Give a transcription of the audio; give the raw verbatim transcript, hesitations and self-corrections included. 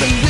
the